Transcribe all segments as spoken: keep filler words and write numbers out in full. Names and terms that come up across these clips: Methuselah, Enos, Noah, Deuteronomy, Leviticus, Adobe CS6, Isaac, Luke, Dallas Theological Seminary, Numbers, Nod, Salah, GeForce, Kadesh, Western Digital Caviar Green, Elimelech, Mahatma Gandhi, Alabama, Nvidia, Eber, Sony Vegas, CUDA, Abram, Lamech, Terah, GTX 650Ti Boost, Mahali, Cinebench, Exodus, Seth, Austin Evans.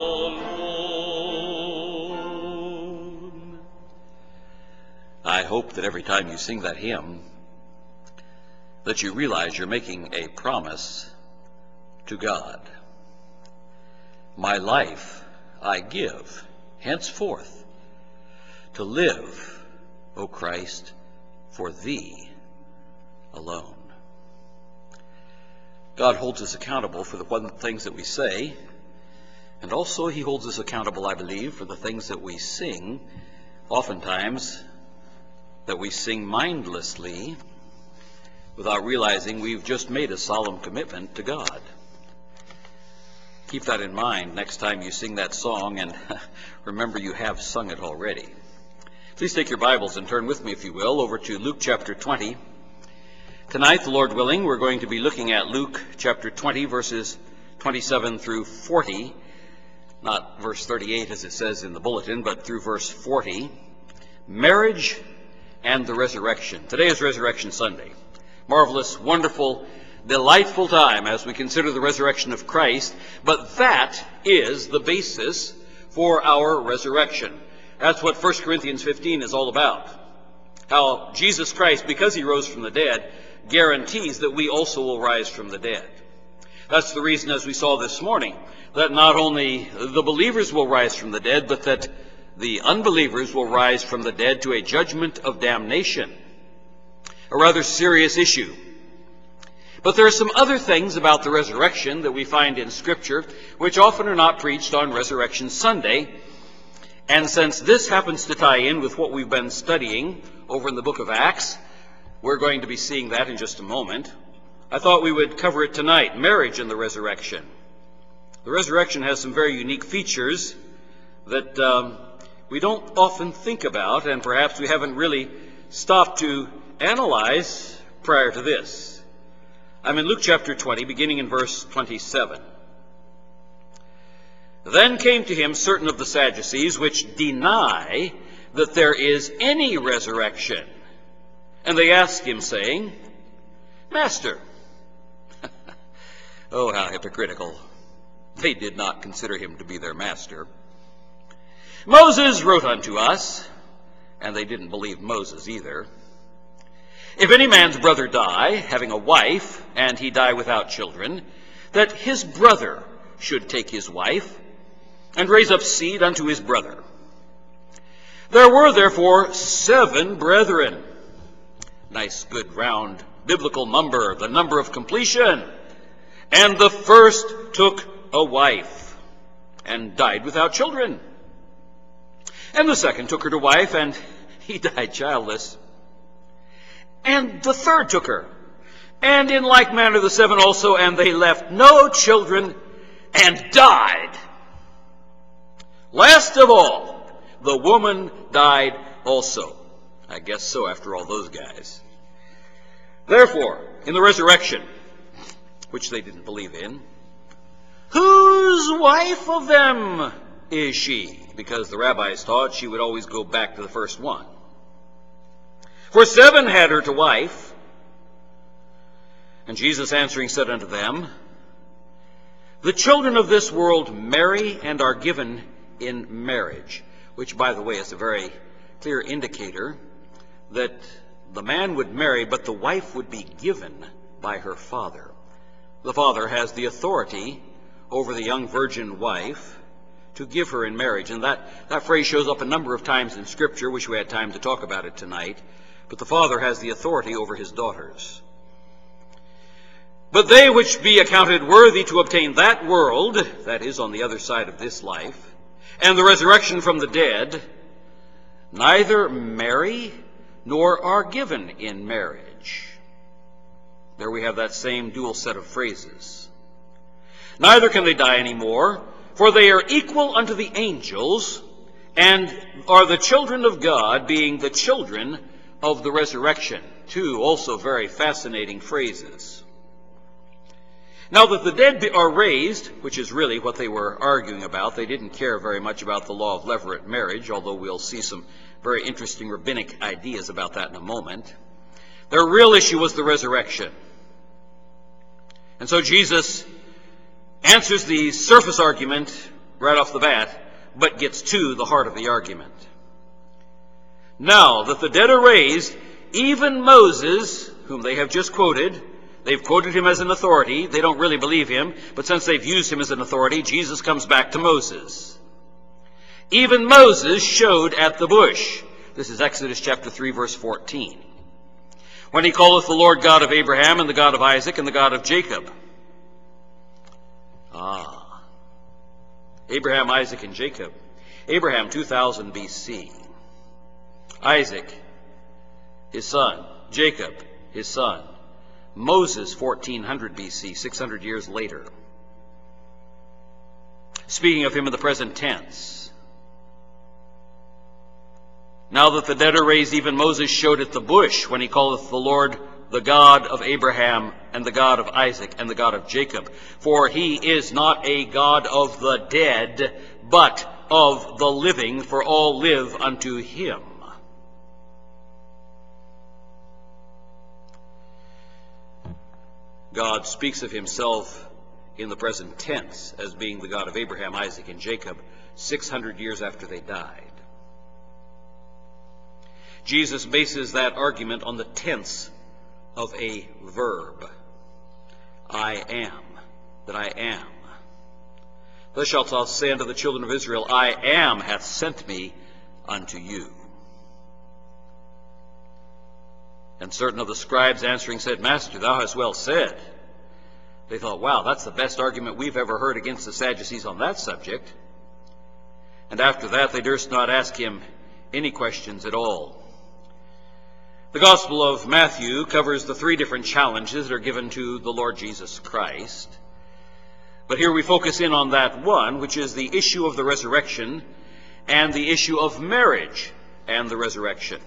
alone. I hope that every time you sing that hymn, that you realize you're making a promise to God. My life I give henceforth to live, O Christ, for thee alone. God holds us accountable for the one things that we say, and also he holds us accountable, I believe, for the things that we sing, oftentimes that we sing mindlessly without realizing we've just made a solemn commitment to God. Keep that in mind next time you sing that song, and remember you have sung it already. Please take your Bibles and turn with me, if you will, over to Luke chapter twenty. Tonight, the Lord willing, we're going to be looking at Luke chapter twenty, verses twenty-seven through forty, not verse thirty-eight as it says in the bulletin, but through verse forty, marriage and the resurrection. Today is Resurrection Sunday. Marvelous, wonderful, delightful time as we consider the resurrection of Christ, but that is the basis for our resurrection. That's what First Corinthians fifteen is all about, how Jesus Christ, because he rose from the dead, guarantees that we also will rise from the dead. That's the reason, as we saw this morning, that not only the believers will rise from the dead, but that the unbelievers will rise from the dead to a judgment of damnation, a rather serious issue. But there are some other things about the resurrection that we find in Scripture which often are not preached on Resurrection Sunday. And since this happens to tie in with what we've been studying over in the book of Acts, we're going to be seeing that in just a moment. I thought we would cover it tonight, marriage and the resurrection. The resurrection has some very unique features that um, we don't often think about, and perhaps we haven't really stopped to analyze prior to this. I'm in Luke chapter twenty, beginning in verse twenty-seven. Then came to him certain of the Sadducees, which deny that there is any resurrection. And they asked him, saying, Master, oh, how hypocritical. They did not consider him to be their master. Moses wrote unto us, and they didn't believe Moses either. If any man's brother die, having a wife, and he die without children, that his brother should take his wife, and raise up seed unto his brother. There were therefore seven brethren. Nice, good, round, biblical number, the number of completion. And the first took a wife, and died without children. And the second took her to wife, and he died childless. And the third took her, and in like manner the seven also, and they left no children, and died. Last of all, the woman died also. I guess so, after all those guys. Therefore, in the resurrection, which they didn't believe in, whose wife of them is she? Because the rabbis taught she would always go back to the first one. For seven had her to wife. And Jesus answering said unto them, The children of this world marry and are given in marriage. Which, by the way, is a very clear indicator that the man would marry, but the wife would be given by her father. The father has the authority over the young virgin wife to give her in marriage. And that, that phrase shows up a number of times in Scripture. Wish we had time to talk about it tonight. But the father has the authority over his daughters. But they which be accounted worthy to obtain that world, that is, on the other side of this life, and the resurrection from the dead, neither marry nor are given in marriage. There we have that same dual set of phrases. Neither can they die any more, for they are equal unto the angels, and are the children of God, being the children of of the resurrection. Two also very fascinating phrases. Now that the dead are raised, which is really what they were arguing about, they didn't care very much about the law of levirate marriage, although we'll see some very interesting rabbinic ideas about that in a moment. Their real issue was the resurrection. And so Jesus answers the surface argument right off the bat, but gets to the heart of the argument. Now that the dead are raised, even Moses, whom they have just quoted, they've quoted him as an authority. They don't really believe him, but since they've used him as an authority, Jesus comes back to Moses. Even Moses showed at the bush. This is Exodus chapter three, verse fourteen. When he calleth the Lord God of Abraham, and the God of Isaac, and the God of Jacob. Ah. Abraham, Isaac, and Jacob. Abraham, two thousand B C. Isaac, his son. Jacob, his son. Moses, fourteen hundred B C, six hundred years later. Speaking of him in the present tense. Now that the dead are raised, even Moses showed at the bush when he calleth the Lord the God of Abraham, and the God of Isaac, and the God of Jacob. For he is not a God of the dead, but of the living, for all live unto him. God speaks of himself in the present tense as being the God of Abraham, Isaac, and Jacob, six hundred years after they died. Jesus bases that argument on the tense of a verb. I am, that I am. Thus shalt thou say unto the children of Israel, I am hath sent me unto you. And certain of the scribes answering said, Master, thou hast well said. They thought, wow, that's the best argument we've ever heard against the Sadducees on that subject. And after that they durst not ask him any questions at all. The Gospel of Matthew covers the three different challenges that are given to the Lord Jesus Christ. But here we focus in on that one, which is the issue of the resurrection and the issue of marriage and the resurrection.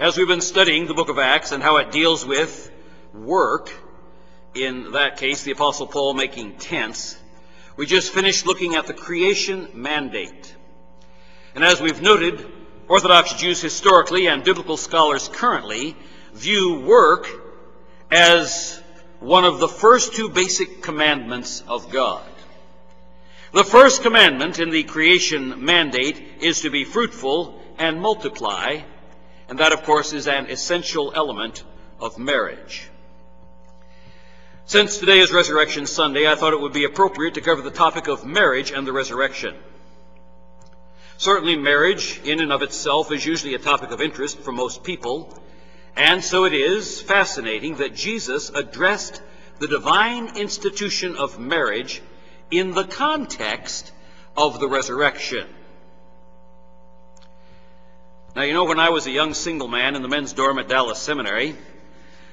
As we've been studying the book of Acts and how it deals with work, in that case the Apostle Paul making tents, we just finished looking at the creation mandate. And as we've noted, Orthodox Jews historically and biblical scholars currently view work as one of the first two basic commandments of God. The first commandment in the creation mandate is to be fruitful and multiply. And that, of course, is an essential element of marriage. Since today is Resurrection Sunday, I thought it would be appropriate to cover the topic of marriage and the resurrection. Certainly marriage, in and of itself, is usually a topic of interest for most people, and so it is fascinating that Jesus addressed the divine institution of marriage in the context of the resurrection. Now, you know, when I was a young single man in the men's dorm at Dallas Seminary,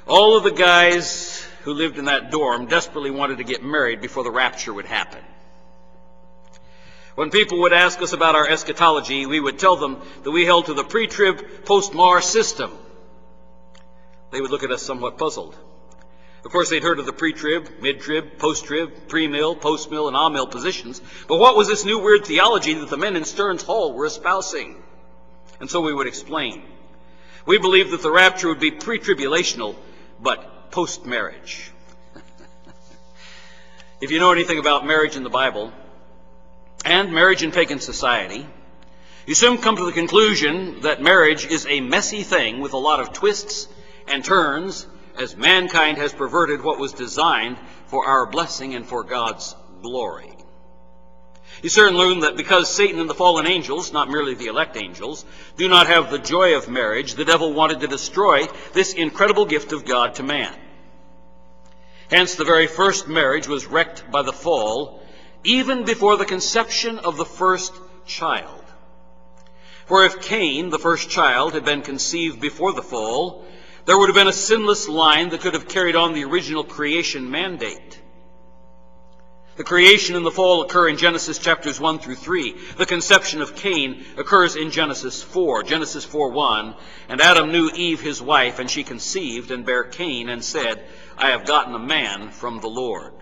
all of the guys who lived in that dorm desperately wanted to get married before the rapture would happen. When people would ask us about our eschatology, we would tell them that we held to the pre-trib, post-mar system. They would look at us somewhat puzzled. Of course, they'd heard of the pre-trib, mid-trib, post-trib, pre-mill, post-mill, and ah-mill positions, but what was this new weird theology that the men in Stern's Hall were espousing? And so we would explain. We believe that the rapture would be pre-tribulational, but post-marriage. If you know anything about marriage in the Bible, and marriage in pagan society, you soon come to the conclusion that marriage is a messy thing with a lot of twists and turns, as mankind has perverted what was designed for our blessing and for God's glory. You soon learn that because Satan and the fallen angels, not merely the elect angels, do not have the joy of marriage, the devil wanted to destroy this incredible gift of God to man. Hence, the very first marriage was wrecked by the fall, even before the conception of the first child. For if Cain, the first child, had been conceived before the fall, there would have been a sinless line that could have carried on the original creation mandate. The creation and the fall occur in Genesis chapters one through three. The conception of Cain occurs in Genesis four. Genesis four one, and Adam knew Eve his wife, and she conceived and bare Cain, and said, I have gotten a man from the Lord.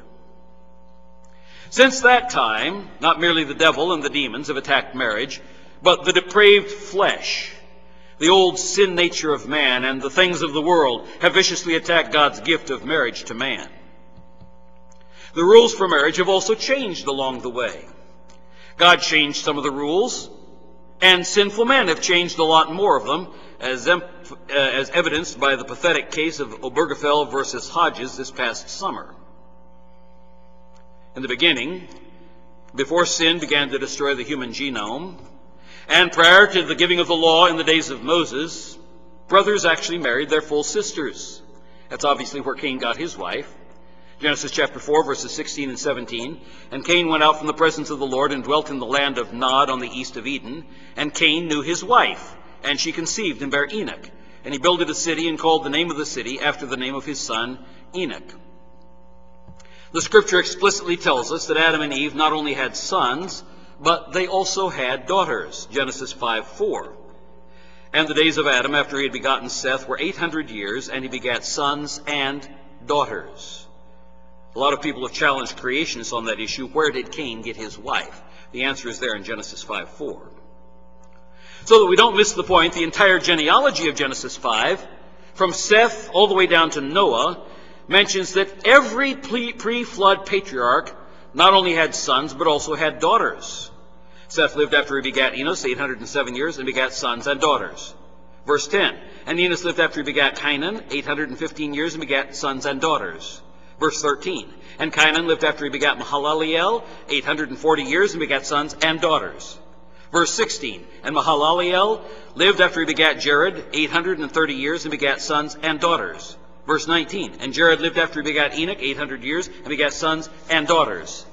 Since that time, not merely the devil and the demons have attacked marriage, but the depraved flesh, the old sin nature of man, and the things of the world have viciously attacked God's gift of marriage to man. The rules for marriage have also changed along the way. God changed some of the rules, and sinful men have changed a lot more of them, as, em uh, as evidenced by the pathetic case of Obergefell versus Hodges this past summer. In the beginning, before sin began to destroy the human genome, and prior to the giving of the law in the days of Moses, brothers actually married their full sisters. That's obviously where Cain got his wife. Genesis chapter four, verses sixteen and seventeen. And Cain went out from the presence of the Lord and dwelt in the land of Nod on the east of Eden. And Cain knew his wife, and she conceived and bare Enoch. And he builded a city and called the name of the city after the name of his son, Enoch. The scripture explicitly tells us that Adam and Eve not only had sons, but they also had daughters. Genesis five four. And the days of Adam after he had begotten Seth were eight hundred years, and he begat sons and daughters. A lot of people have challenged creationists on that issue. Where did Cain get his wife? The answer is there in Genesis five four. So that we don't miss the point, the entire genealogy of Genesis five, from Seth all the way down to Noah, mentions that every pre-flood patriarch not only had sons, but also had daughters. Seth lived after he begat Enos eight hundred seven years, and begat sons and daughters. Verse ten, and Enos lived after he begat Cainan eight hundred fifteen years, and begat sons and daughters. Verse thirteen, and Cainan lived after he begat Mahalaliel eight hundred forty years, and begat sons and daughters. Verse sixteen, and Mahalaliel lived after he begat Jared eight hundred thirty years, and begat sons and daughters. Verse nineteen, and Jared lived after he begat Enoch eight hundred years, and begat sons and daughters.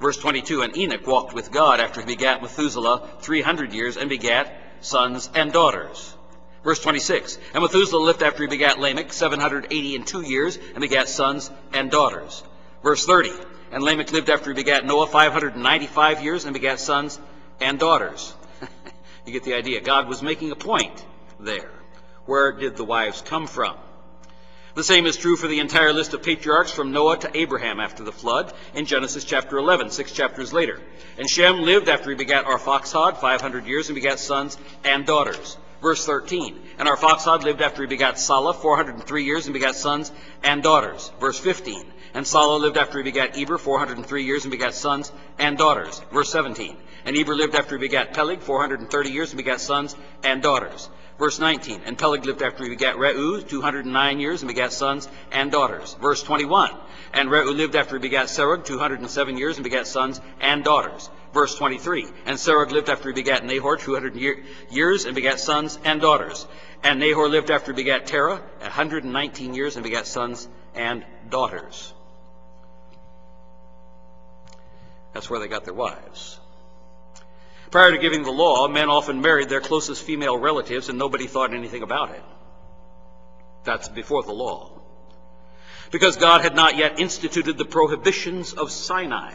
Verse twenty-two, and Enoch walked with God after he begat Methuselah three hundred years, and begat sons and daughters. Verse twenty-six, and Methuselah lived after he begat Lamech seven hundred eighty and two years, and begat sons and daughters. Verse thirty, and Lamech lived after he begat Noah five hundred ninety-five years, and begat sons and daughters. You get the idea. God was making a point there. Where did the wives come from? The same is true for the entire list of patriarchs from Noah to Abraham after the flood in Genesis chapter eleven, six chapters later. And Shem lived after he begat Arphaxad five hundred years, and begat sons and daughters. Verse thirteen, and Arphaxad lived after he begat Salah four hundred three years, and begat sons and daughters. Verse fifteen, and Salah lived after he begat Eber four hundred three years, and begat sons and daughters. Verse seventeen, and Eber lived after he begat Peleg four hundred thirty years, and begat sons and daughters. Verse nineteen, and Peleg lived after he begat Reu two hundred nine years, and begat sons and daughters. Verse twenty-one, and Reu lived after he begat Serug two hundred seven years, and begat sons and daughters. Verse twenty-three, and Sarah lived after he begat Nahor two hundred years, and begat sons and daughters. And Nahor lived after he begat Terah one hundred nineteen years, and begat sons and daughters. That's where they got their wives. Prior to giving the law, men often married their closest female relatives, and nobody thought anything about it. That's before the law, because God had not yet instituted the prohibitions of Sinai.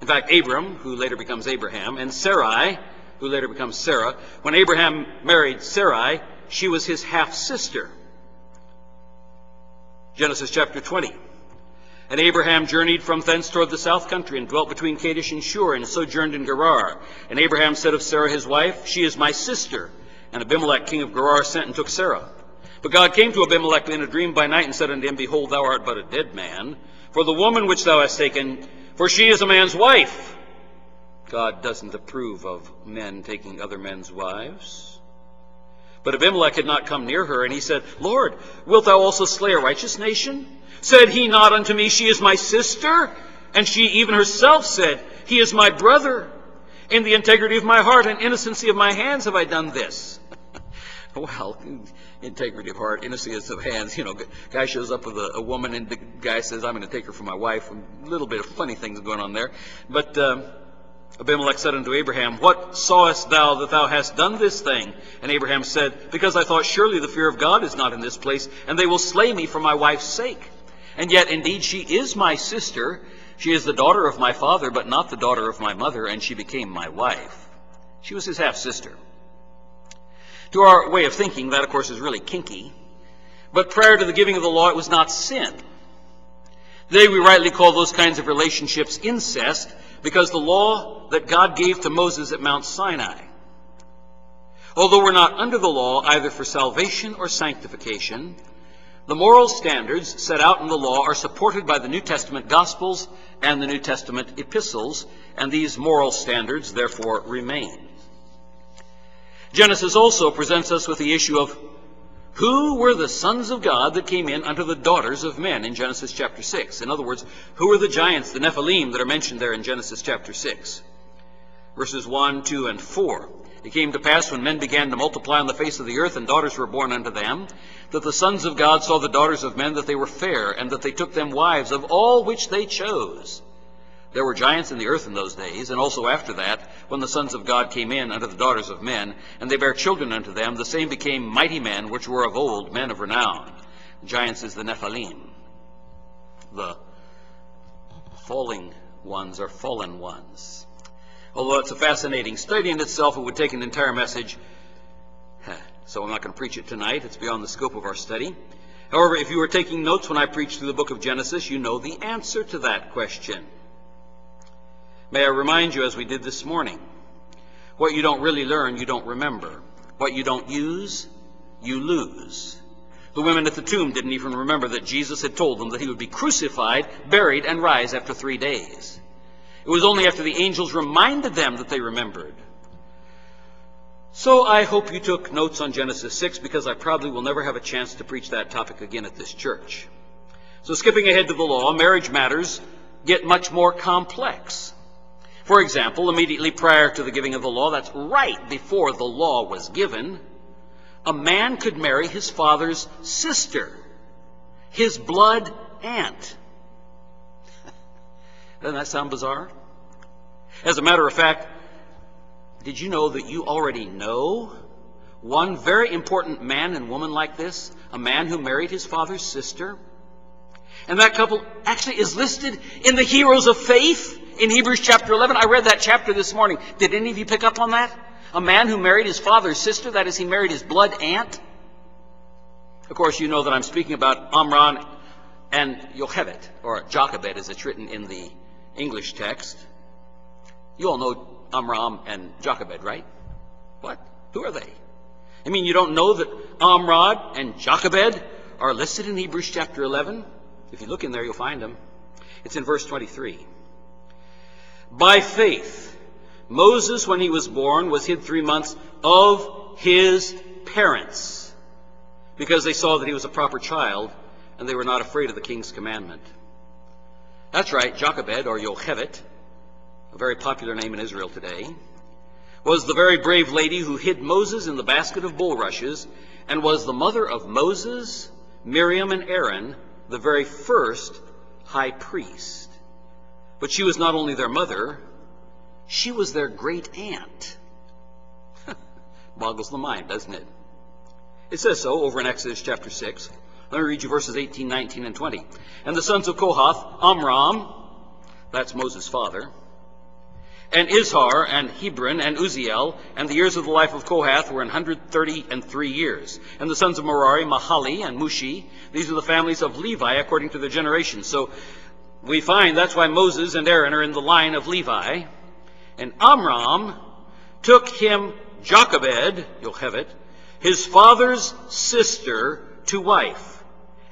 In fact, Abram, who later becomes Abraham, and Sarai, who later becomes Sarah, when Abraham married Sarai, she was his half-sister. Genesis chapter twenty. And Abraham journeyed from thence toward the south country, and dwelt between Kadesh and Shur, and sojourned in Gerar. And Abraham said of Sarah his wife, she is my sister. And Abimelech king of Gerar sent and took Sarah. But God came to Abimelech in a dream by night, and said unto him, behold, thou art but a dead man, for the woman which thou hast taken, for she is a man's wife. God doesn't approve of men taking other men's wives. But Abimelech had not come near her, and he said, Lord, wilt thou also slay a righteous nation? Said he not unto me, she is my sister? And she even herself said, he is my brother. In the integrity of my heart and innocency of my hands have I done this. Well, integrity of heart, innocence of hands. You know, guy shows up with a, a woman, and the guy says, I'm going to take her for my wife. A little bit of funny things going on there. But um, Abimelech said unto Abraham, what sawest thou that thou hast done this thing? And Abraham said, because I thought, surely the fear of God is not in this place, and they will slay me for my wife's sake. And yet, indeed, she is my sister. She is the daughter of my father, but not the daughter of my mother, and she became my wife. She was his half-sister. To our way of thinking, that, of course, is really kinky. But prior to the giving of the law, it was not sin. Today, we rightly call those kinds of relationships incest, because the law that God gave to Moses at Mount Sinai, although we're not under the law either for salvation or sanctification, The moral standards set out in the law are supported by the New Testament Gospels and the New Testament epistles, and these moral standards therefore remain. Genesis also presents us with the issue of who were the sons of God that came in unto the daughters of men in Genesis chapter six. In other words, who are the giants, the Nephilim, that are mentioned there in Genesis chapter six? Verses one, two, and four. It came to pass when men began to multiply on the face of the earth, and daughters were born unto them, that the sons of God saw the daughters of men, that they were fair, and that they took them wives, of all which they chose. There were giants in the earth in those days, and also after that, when the sons of God came in unto the daughters of men, and they bare children unto them, the same became mighty men, which were of old, men of renown. Giants is the Nephilim. The falling ones are fallen ones. Although it's a fascinating study in itself, it would take an entire message, so I'm not going to preach it tonight. It's beyond the scope of our study. However, if you were taking notes when I preached through the book of Genesis, you know the answer to that question. May I remind you, as we did this morning, what you don't really learn, you don't remember. What you don't use, you lose. The women at the tomb didn't even remember that Jesus had told them that he would be crucified, buried, and rise after three days. It was only after the angels reminded them that they remembered. So I hope you took notes on Genesis six, because I probably will never have a chance to preach that topic again at this church. So skipping ahead to the law, marriage matters get much more complex. For example, immediately prior to the giving of the law, that's right before the law was given, a man could marry his father's sister, his blood aunt. Doesn't that sound bizarre? As a matter of fact, did you know that you already know one very important man and woman like this? A man who married his father's sister? And that couple actually is listed in the heroes of faith in Hebrews chapter eleven. I read that chapter this morning. Did any of you pick up on that? A man who married his father's sister, that is, he married his blood aunt. Of course, you know that I'm speaking about Amram and Jochebed, or Jochebed as it's written in the English text. You all know Amram and Jochebed, right? What? Who are they? I mean, you don't know that Amram and Jochebed are listed in Hebrews chapter eleven? If you look in there, you'll find them. It's in verse twenty-three. By faith, Moses, when he was born, was hid three months of his parents, because they saw that he was a proper child, and they were not afraid of the king's commandment. That's right, Jochebed, or Jochebed, a very popular name in Israel today, was the very brave lady who hid Moses in the basket of bulrushes, and was the mother of Moses, Miriam, and Aaron, the very first high priest. But she was not only their mother, she was their great aunt. Boggles the mind, doesn't it? It says so over in Exodus chapter six. Let me read you verses eighteen, nineteen, and twenty. And the sons of Kohath, Amram, that's Moses' father, and Izhar, and Hebron, and Uziel, and the years of the life of Kohath were an hundred thirty and three years. And the sons of Merari, Mahali, and Mushi, these are the families of Levi according to their generations. So we find that's why Moses and Aaron are in the line of Levi. And Amram took him Jochebed, Jochebed, his father's sister, to wife.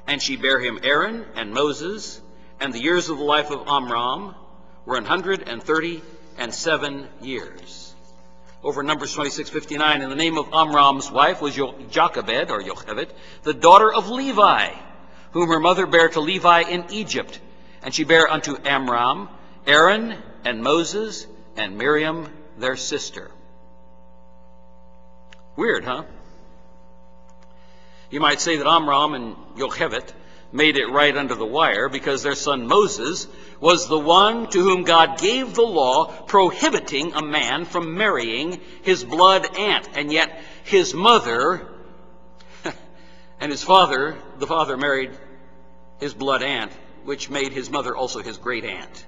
And she bare him Aaron and Moses, and the years of the life of Amram were an hundred and thirty and seven years. Over in Numbers twenty-six fifty-nine, and the name of Amram's wife was Jochebed, or Jochebed, the daughter of Levi, whom her mother bare to Levi in Egypt. And she bare unto Amram, Aaron, and Moses, and Miriam, their sister. Weird, huh? You might say that Amram and Jochebed made it right under the wire, because their son Moses was the one to whom God gave the law prohibiting a man from marrying his blood aunt. And yet his mother and his father, the father married his blood aunt, which made his mother also his great aunt.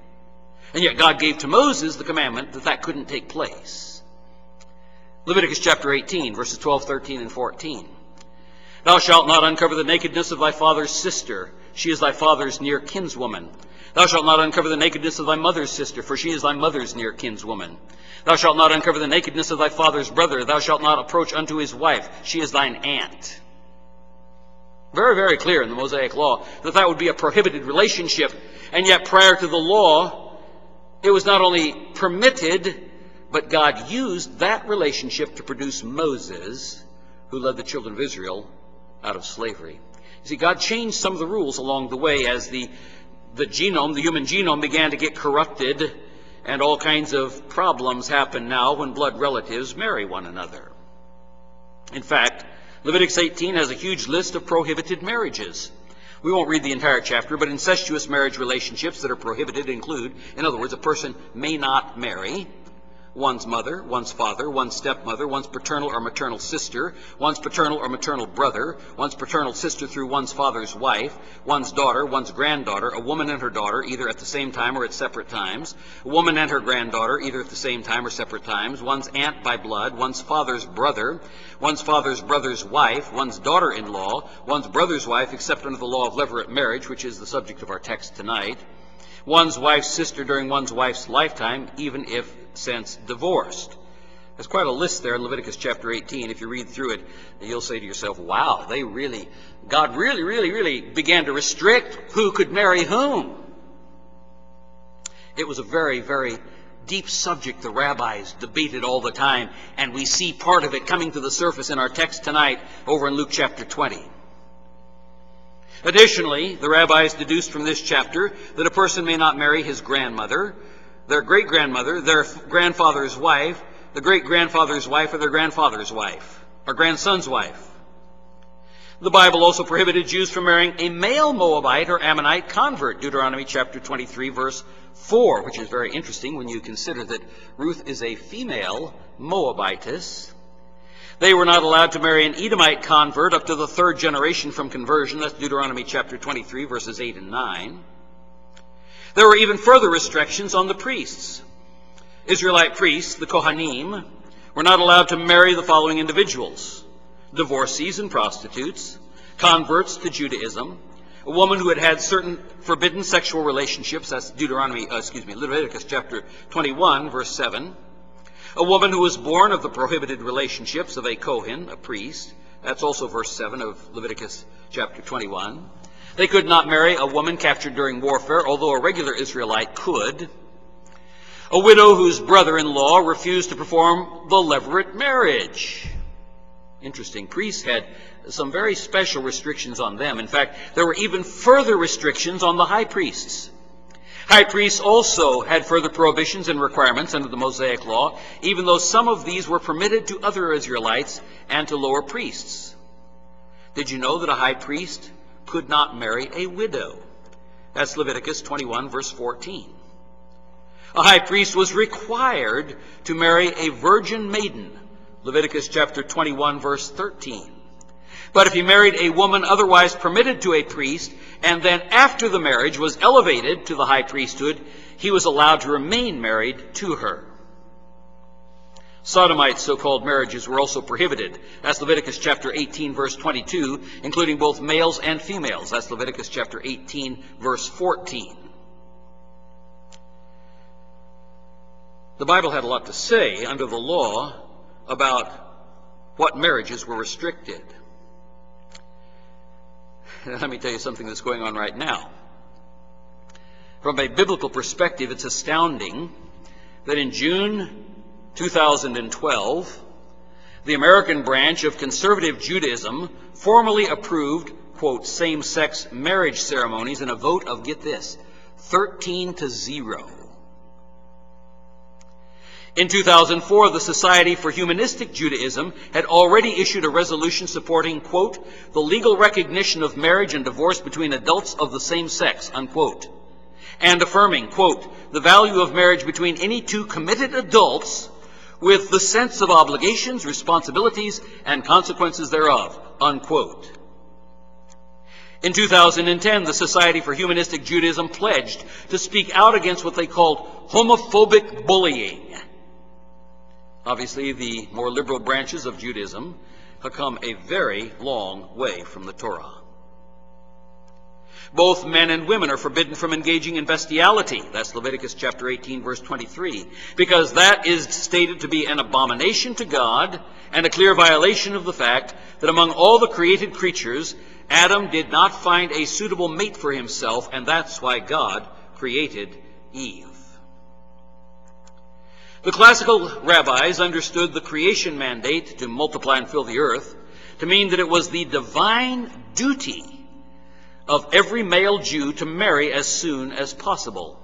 And yet God gave to Moses the commandment that that couldn't take place. Leviticus chapter eighteen, verses twelve, thirteen, and fourteen. Thou shalt not uncover the nakedness of thy father's sister. She is thy father's near kinswoman. Thou shalt not uncover the nakedness of thy mother's sister, for she is thy mother's near kinswoman. Thou shalt not uncover the nakedness of thy father's brother. Thou shalt not approach unto his wife. She is thine aunt. Very, very clear in the Mosaic Law that that would be a prohibited relationship. And yet prior to the law, it was not only permitted, but God used that relationship to produce Moses, who led the children of Israel out of slavery. You see, God changed some of the rules along the way as the, the genome, the human genome, began to get corrupted, and all kinds of problems happen now when blood relatives marry one another. In fact, Leviticus eighteen has a huge list of prohibited marriages. We won't read the entire chapter, but incestuous marriage relationships that are prohibited include, in other words, a person may not marry one's mother, one's father, one's stepmother, one's paternal or maternal sister, one's paternal or maternal brother, one's paternal sister through one's father's wife, one's daughter, one's granddaughter, a woman and her daughter, either at the same time or at separate times, a woman and her granddaughter, either at the same time or separate times, one's aunt by blood, one's father's brother, one's father's brother's wife, one's daughter-in-law, one's brother's wife, except under the law of levirate marriage, which is the subject of our text tonight, one's wife's sister during one's wife's lifetime, even if since divorced. There's quite a list there in Leviticus chapter eighteen. If you read through it, you'll say to yourself, wow, they really, God really, really, really began to restrict who could marry whom. It was a very, very deep subject the rabbis debated all the time, and we see part of it coming to the surface in our text tonight over in Luke chapter twenty. Additionally, the rabbis deduced from this chapter that a person may not marry his grandmother, their great-grandmother, their grandfather's wife, the great-grandfather's wife, or their grandfather's wife, or grandson's wife. The Bible also prohibited Jews from marrying a male Moabite or Ammonite convert, Deuteronomy chapter twenty-three, verse four, which is very interesting when you consider that Ruth is a female Moabitess. They were not allowed to marry an Edomite convert up to the third generation from conversion. That's Deuteronomy chapter twenty-three, verses eight and nine. There were even further restrictions on the priests. Israelite priests, the Kohanim, were not allowed to marry the following individuals: divorcees and prostitutes, converts to Judaism, a woman who had had certain forbidden sexual relationships, that's Deuteronomy, uh, excuse me, Leviticus chapter twenty-one, verse seven, a woman who was born of the prohibited relationships of a Kohen, a priest, that's also verse seven of Leviticus chapter twenty-one. They could not marry a woman captured during warfare, although a regular Israelite could. A widow whose brother-in-law refused to perform the levirate marriage. Interesting. Priests had some very special restrictions on them. In fact, there were even further restrictions on the high priests. High priests also had further prohibitions and requirements under the Mosaic Law, even though some of these were permitted to other Israelites and to lower priests. Did you know that a high priest could not marry a widow? That's Leviticus twenty-one, verse fourteen. A high priest was required to marry a virgin maiden, Leviticus chapter twenty-one, verse thirteen. But if he married a woman otherwise permitted to a priest, and then after the marriage was elevated to the high priesthood, he was allowed to remain married to her. Sodomite so-called marriages were also prohibited. That's Leviticus chapter eighteen, verse twenty-two, including both males and females. That's Leviticus chapter eighteen, verse fourteen. The Bible had a lot to say under the law about what marriages were restricted. Let me tell you something that's going on right now. From a biblical perspective, it's astounding that in June two thousand twelve, the American branch of conservative Judaism formally approved, quote, same-sex marriage ceremonies in a vote of, get this, thirteen to zero. In two thousand four, the Society for Humanistic Judaism had already issued a resolution supporting, quote, the legal recognition of marriage and divorce between adults of the same sex, unquote, and affirming, quote, the value of marriage between any two committed adults with the sense of obligations, responsibilities, and consequences thereof, unquote. In two thousand ten, the Society for Humanistic Judaism pledged to speak out against what they called homophobic bullying. Obviously, the more liberal branches of Judaism have come a very long way from the Torah. Both men and women are forbidden from engaging in bestiality. That's Leviticus chapter eighteen, verse twenty-three, because that is stated to be an abomination to God and a clear violation of the fact that among all the created creatures, Adam did not find a suitable mate for himself, and that's why God created Eve. The classical rabbis understood the creation mandate to multiply and fill the earth to mean that it was the divine duty of every male Jew to marry as soon as possible.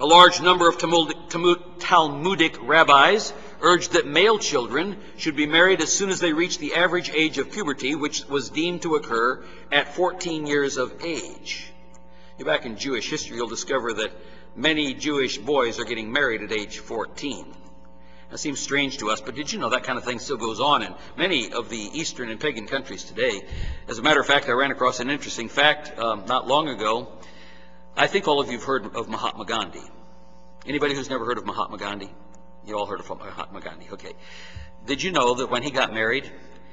A large number of Talmudic rabbis urged that male children should be married as soon as they reached the average age of puberty, which was deemed to occur at fourteen years of age. You're back in Jewish history, you'll discover that many Jewish boys are getting married at age fourteen. That seems strange to us, but did you know that kind of thing still goes on in many of the Eastern and pagan countries today? As a matter of fact, I ran across an interesting fact um, not long ago. I think all of you have heard of Mahatma Gandhi. Anybody who's never heard of Mahatma Gandhi? You all heard of Mahatma Gandhi, okay. Did you know that when he got married,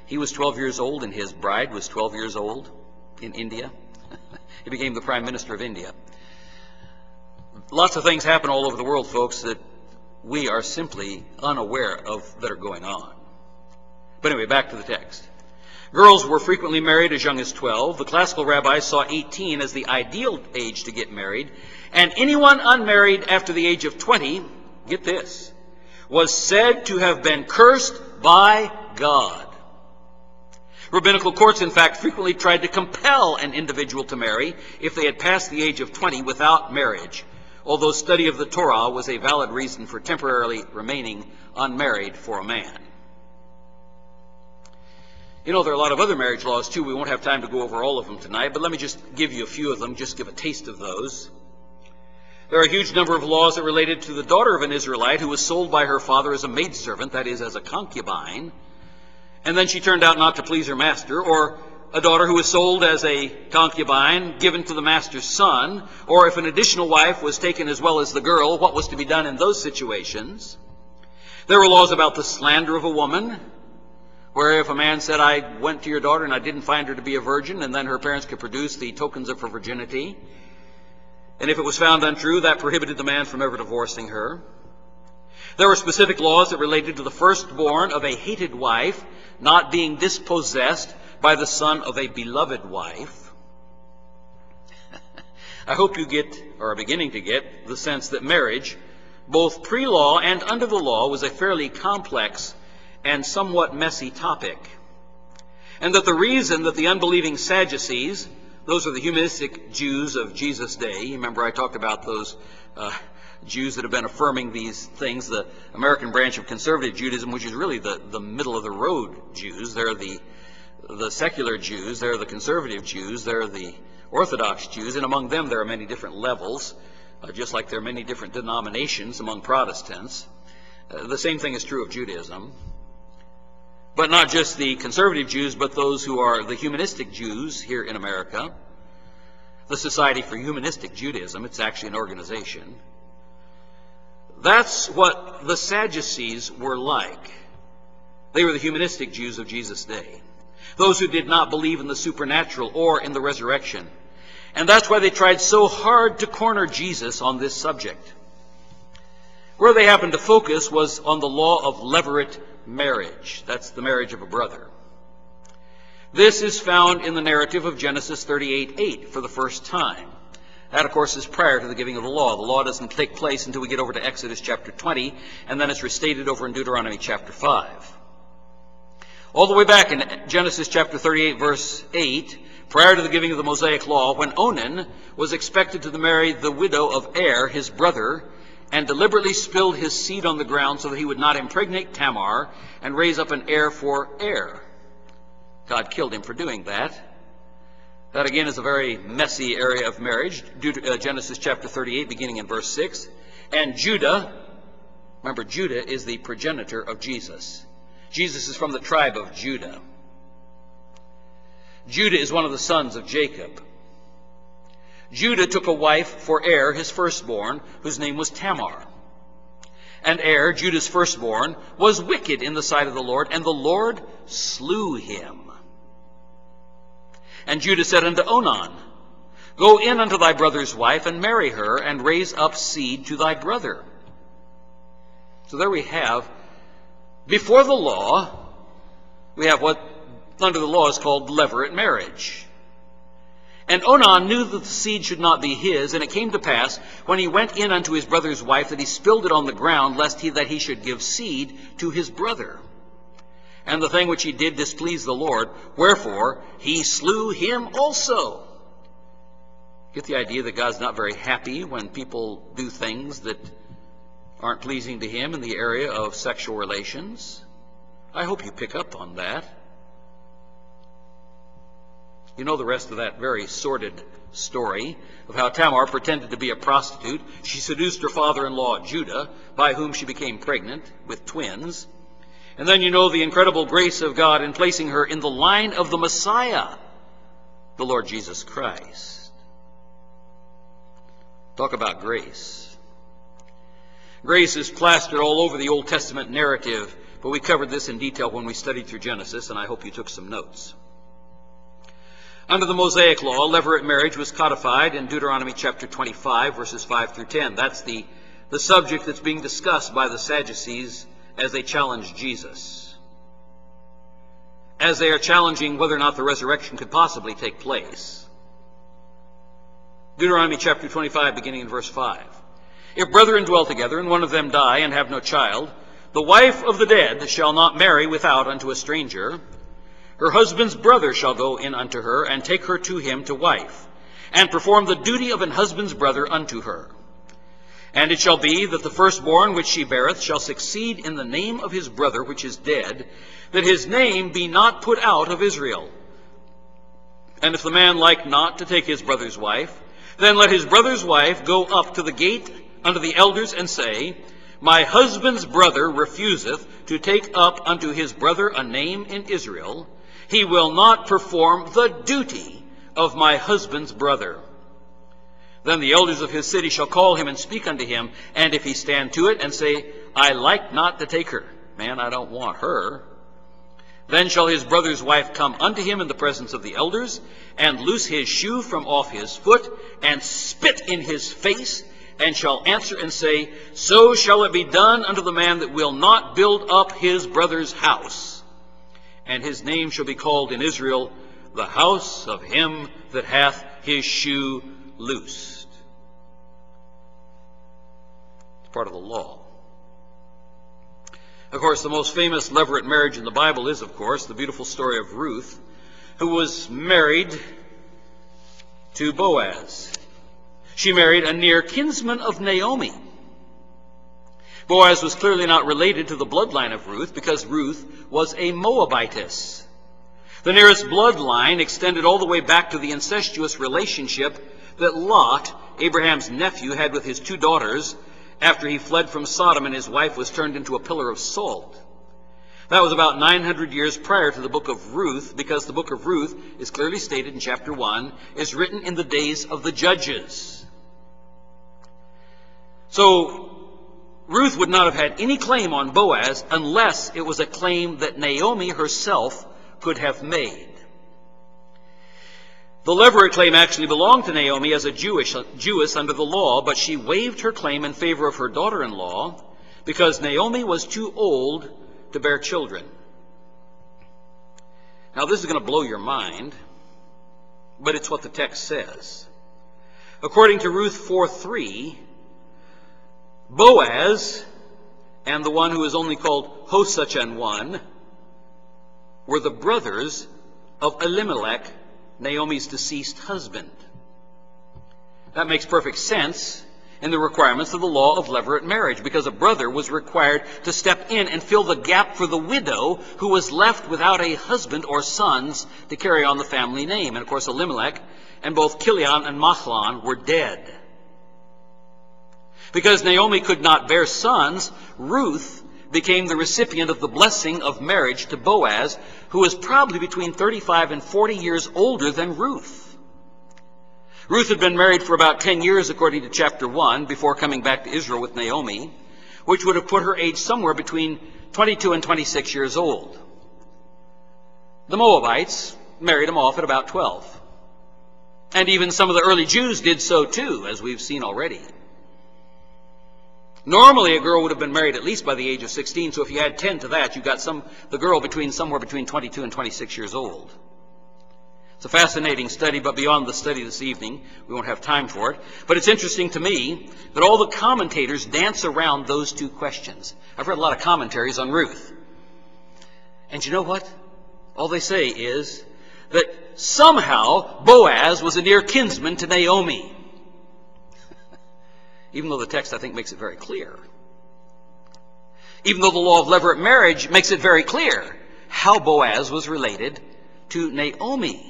he was twelve years old and his bride was twelve years old in India? He became the Prime Minister of India. Lots of things happen all over the world, folks, that we are simply unaware of that are going on. But anyway, back to the text. Girls were frequently married as young as twelve. The classical rabbis saw eighteen as the ideal age to get married. And anyone unmarried after the age of twenty, get this, was said to have been cursed by God. Rabbinical courts, in fact, frequently tried to compel an individual to marry if they had passed the age of twenty without marriage, although study of the Torah was a valid reason for temporarily remaining unmarried for a man. You know, there are a lot of other marriage laws, too. We won't have time to go over all of them tonight, but let me just give you a few of them, just give a taste of those. There are a huge number of laws that related to the daughter of an Israelite who was sold by her father as a maidservant, that is, as a concubine, and then she turned out not to please her master, or a daughter who was sold as a concubine, given to the master's son, or if an additional wife was taken as well as the girl, what was to be done in those situations? There were laws about the slander of a woman, where if a man said, I went to your daughter and I didn't find her to be a virgin, and then her parents could produce the tokens of her virginity, and if it was found untrue, that prohibited the man from ever divorcing her. There were specific laws that related to the firstborn of a hated wife not being dispossessed by the son of a beloved wife. I hope you get, or are beginning to get, the sense that marriage, both pre-law and under the law, was a fairly complex and somewhat messy topic. And that the reason that the unbelieving Sadducees, those are the humanistic Jews of Jesus' day, you remember I talked about those uh, Jews that have been affirming these things, the American branch of conservative Judaism, which is really the, the middle-of-the-road Jews. They're the, the secular Jews, they're the conservative Jews, they're the Orthodox Jews, and among them there are many different levels, uh, just like there are many different denominations among Protestants. Uh, the same thing is true of Judaism. But not just the conservative Jews, but those who are the humanistic Jews here in America. The Society for Humanistic Judaism, it's actually an organization. That's what the Sadducees were like. They were the humanistic Jews of Jesus' day. Those who did not believe in the supernatural or in the resurrection. And that's why they tried so hard to corner Jesus on this subject. Where they happened to focus was on the law of leveret marriage. That's the marriage of a brother. This is found in the narrative of Genesis thirty-eight eight for the first time. That, of course, is prior to the giving of the law. The law doesn't take place until we get over to Exodus chapter twenty, and then it's restated over in Deuteronomy chapter five. All the way back in Genesis chapter thirty-eight, verse eight, prior to the giving of the Mosaic law, when Onan was expected to marry the widow of Er, his brother, and deliberately spilled his seed on the ground so that he would not impregnate Tamar and raise up an heir for Er. God killed him for doing that. That again is a very messy area of marriage. Genesis chapter thirty-eight, beginning in verse six. And Judah, remember Judah is the progenitor of Jesus. Jesus is from the tribe of Judah. Judah is one of the sons of Jacob. Judah took a wife for Er, his firstborn, whose name was Tamar. And Er, Judah's firstborn, was wicked in the sight of the Lord, and the Lord slew him. And Judah said unto Onan, Go in unto thy brother's wife, and marry her, and raise up seed to thy brother. So there we have, before the law, we have what under the law is called levirate marriage. And Onan knew that the seed should not be his, and it came to pass, when he went in unto his brother's wife, that he spilled it on the ground, lest he that he should give seed to his brother. And the thing which he did displeased the Lord, wherefore he slew him also. Get the idea that God's not very happy when people do things that aren't pleasing to him in the area of sexual relations. I hope you pick up on that. You know the rest of that very sordid story of how Tamar pretended to be a prostitute. She seduced her father-in-law, Judah, by whom she became pregnant with twins. And then you know the incredible grace of God in placing her in the line of the Messiah, the Lord Jesus Christ. Talk about grace. Grace is plastered all over the Old Testament narrative, but we covered this in detail when we studied through Genesis, and I hope you took some notes. Under the Mosaic law, levirate marriage was codified in Deuteronomy chapter twenty-five, verses five through ten. That's the, the subject that's being discussed by the Sadducees as they challenge Jesus, as they are challenging whether or not the resurrection could possibly take place. Deuteronomy chapter twenty-five, beginning in verse five. If brethren dwell together, and one of them die and have no child, the wife of the dead shall not marry without unto a stranger. Her husband's brother shall go in unto her, and take her to him to wife, and perform the duty of an husband's brother unto her. And it shall be that the firstborn which she beareth shall succeed in the name of his brother which is dead, that his name be not put out of Israel. And if the man like not to take his brother's wife, then let his brother's wife go up to the gate unto the elders, and say, My husband's brother refuseth to take up unto his brother a name in Israel. He will not perform the duty of my husband's brother. Then the elders of his city shall call him and speak unto him, and if he stand to it and say, I like not to take her, man, I don't want her, then shall his brother's wife come unto him in the presence of the elders, and loose his shoe from off his foot, and spit in his face, and shall answer and say, So shall it be done unto the man that will not build up his brother's house. And his name shall be called in Israel, the house of him that hath his shoe loosed. It's part of the law. Of course, the most famous levirate marriage in the Bible is, of course, the beautiful story of Ruth, who was married to Boaz. She married a near kinsman of Naomi. Boaz was clearly not related to the bloodline of Ruth, because Ruth was a Moabitess. The nearest bloodline extended all the way back to the incestuous relationship that Lot, Abraham's nephew, had with his two daughters after he fled from Sodom and his wife was turned into a pillar of salt. That was about nine hundred years prior to the book of Ruth, because the book of Ruth is clearly stated in chapter one, is written in the days of the judges. So Ruth would not have had any claim on Boaz unless it was a claim that Naomi herself could have made. The levirate claim actually belonged to Naomi as a Jewish, Jewess under the law, but she waived her claim in favor of her daughter-in-law because Naomi was too old to bear children. Now, this is going to blow your mind, but it's what the text says. According to Ruth four three, Boaz and the one who is only called Ho-such an one were the brothers of Elimelech, Naomi's deceased husband. That makes perfect sense in the requirements of the law of levirate marriage, because a brother was required to step in and fill the gap for the widow who was left without a husband or sons to carry on the family name. And of course, Elimelech and both Chilion and Mahlon were dead. Because Naomi could not bear sons, Ruth became the recipient of the blessing of marriage to Boaz, who was probably between thirty-five and forty years older than Ruth. Ruth had been married for about ten years, according to chapter one, before coming back to Israel with Naomi, which would have put her age somewhere between twenty-two and twenty-six years old. The Moabites married them off at about twelve. And even some of the early Jews did so too, as we've seen already. Normally, a girl would have been married at least by the age of sixteen, so if you add ten to that, you got some, the girl between somewhere between twenty-two and twenty-six years old. It's a fascinating study, but beyond the study this evening, we won't have time for it. But it's interesting to me that all the commentators dance around those two questions. I've read a lot of commentaries on Ruth. And you know what? All they say is that somehow Boaz was a near kinsman to Naomi. Even though the text, I think, makes it very clear. Even though the law of levirate marriage makes it very clear how Boaz was related to Naomi.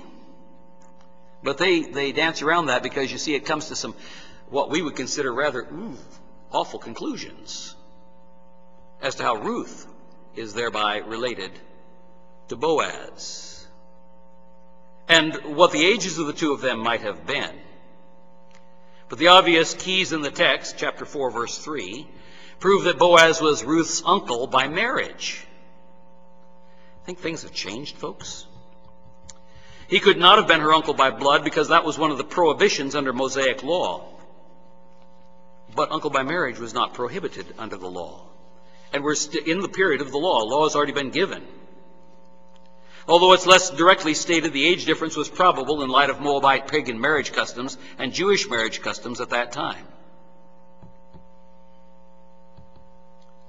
But they, they dance around that because, you see, it comes to some, what we would consider rather ooh, awful conclusions as to how Ruth is thereby related to Boaz. And what the ages of the two of them might have been. But the obvious keys in the text, chapter four, verse three, prove that Boaz was Ruth's uncle by marriage. I think things have changed, folks. He could not have been her uncle by blood because that was one of the prohibitions under Mosaic law. But uncle by marriage was not prohibited under the law. And we're in the period of the law. Law has already been given. Although it's less directly stated, the age difference was probable in light of Moabite pagan marriage customs and Jewish marriage customs at that time.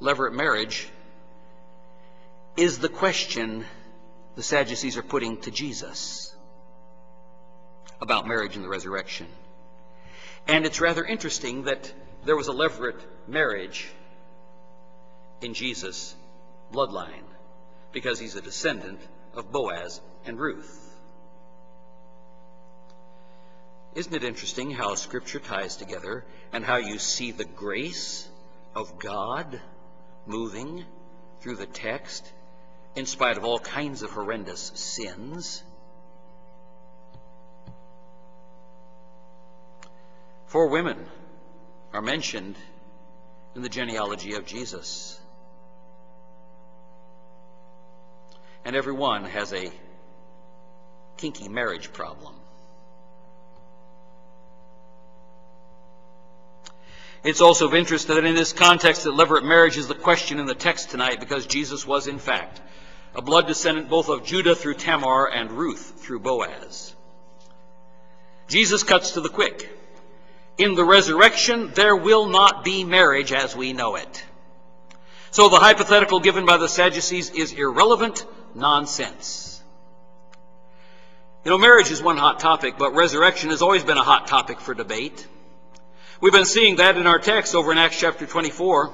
Levirate marriage is the question the Sadducees are putting to Jesus about marriage and the resurrection. And it's rather interesting that there was a levirate marriage in Jesus' bloodline because he's a descendant of Boaz and Ruth. Isn't it interesting how Scripture ties together and how you see the grace of God moving through the text in spite of all kinds of horrendous sins? Four women are mentioned in the genealogy of Jesus. And everyone has a kinky marriage problem. It's also of interest that in this context that levirate marriage is the question in the text tonight because Jesus was, in fact, a blood descendant both of Judah through Tamar and Ruth through Boaz. Jesus cuts to the quick. In the resurrection, there will not be marriage as we know it. So the hypothetical given by the Sadducees is irrelevant nonsense. You know, marriage is one hot topic, but resurrection has always been a hot topic for debate. We've been seeing that in our text over in Acts chapter twenty-four.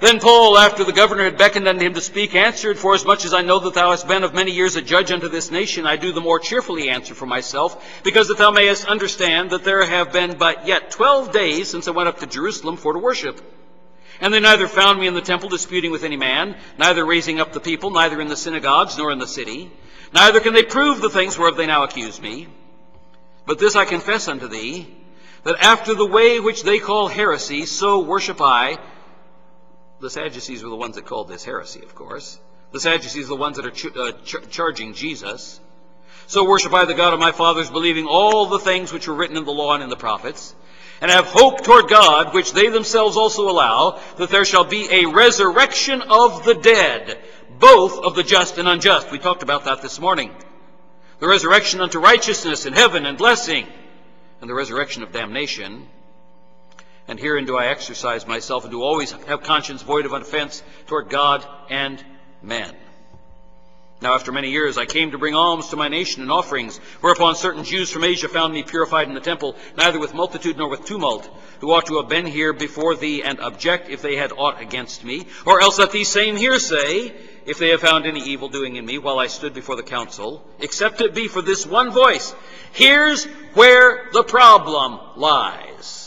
Then Paul, after the governor had beckoned unto him to speak, answered, "Forasmuch as I know that thou hast been of many years a judge unto this nation, I do the more cheerfully answer for myself, because that thou mayest understand that there have been but yet twelve days since I went up to Jerusalem for to worship. And they neither found me in the temple disputing with any man, neither raising up the people, neither in the synagogues, nor in the city. Neither can they prove the things whereof they now accuse me. But this I confess unto thee, that after the way which they call heresy, so worship I." The Sadducees were the ones that called this heresy, of course. The Sadducees are the ones that are ch uh, ch charging Jesus. "So worship I the God of my fathers, believing all the things which were written in the law and in the prophets, and have hope toward God, which they themselves also allow, that there shall be a resurrection of the dead, both of the just and unjust." We talked about that this morning. The resurrection unto righteousness and heaven and blessing, and the resurrection of damnation. "And herein do I exercise myself, and do always have conscience void of offense toward God and men. Now after many years I came to bring alms to my nation and offerings, whereupon certain Jews from Asia found me purified in the temple, neither with multitude nor with tumult, who ought to have been here before thee, and object if they had aught against me, or else that these same hearsay, if they have found any evil doing in me while I stood before the council, except it be for this one voice." Here's where the problem lies.